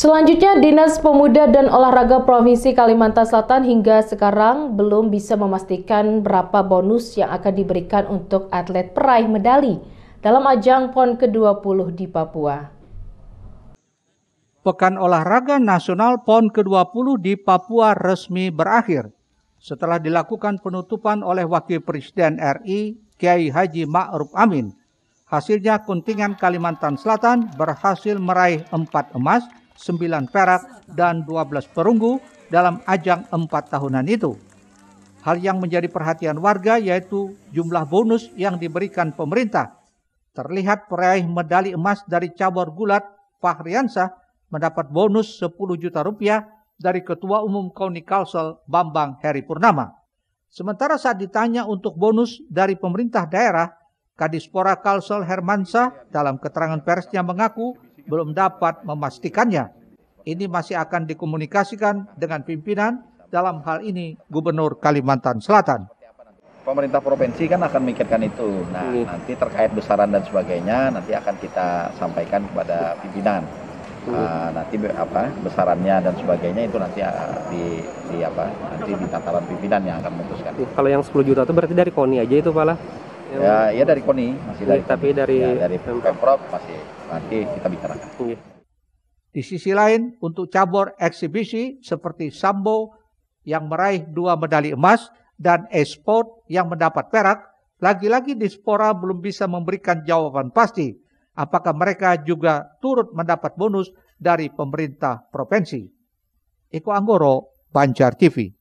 Selanjutnya, Dinas Pemuda dan Olahraga Provinsi Kalimantan Selatan hingga sekarang belum bisa memastikan berapa bonus yang akan diberikan untuk atlet peraih medali dalam ajang PON ke-20 di Papua. Pekan Olahraga Nasional PON ke-20 di Papua resmi berakhir setelah dilakukan penutupan oleh Wakil Presiden RI Kiai Haji Ma'ruf Amin. Hasilnya kontingen Kalimantan Selatan berhasil meraih 4 emas, 9 perak, dan 12 perunggu dalam ajang 4 tahunan itu. Hal yang menjadi perhatian warga yaitu jumlah bonus yang diberikan pemerintah. Terlihat peraih medali emas dari cabur gulat Fahriansa mendapat bonus 10 juta rupiah dari Ketua Umum KONI Kalsel Bambang Heri Purnama. Sementara saat ditanya untuk bonus dari pemerintah daerah, Kadispora Kalsel Hermansa dalam keterangan persnya mengaku belum dapat memastikannya. Ini masih akan dikomunikasikan dengan pimpinan, dalam hal ini Gubernur Kalimantan Selatan. Pemerintah provinsi kan akan memikirkan itu. Nah, nanti terkait besaran dan sebagainya nanti akan kita sampaikan kepada pimpinan. Nanti besarannya dan sebagainya itu nanti di tataran pimpinan yang akan memutuskan. Kalau yang 10 juta itu berarti dari KONI aja itu, Pak lah? Ya dari KONI, masih dari KONI. Tapi dari Pemprov masih nanti kita bicarakan. Di sisi lain, untuk cabur eksibisi seperti Sambo yang meraih 2 medali emas dan e-Sport yang mendapat perak, lagi-lagi Dispora belum bisa memberikan jawaban pasti apakah mereka juga turut mendapat bonus dari pemerintah provinsi. Eko Angguro, Banjar TV.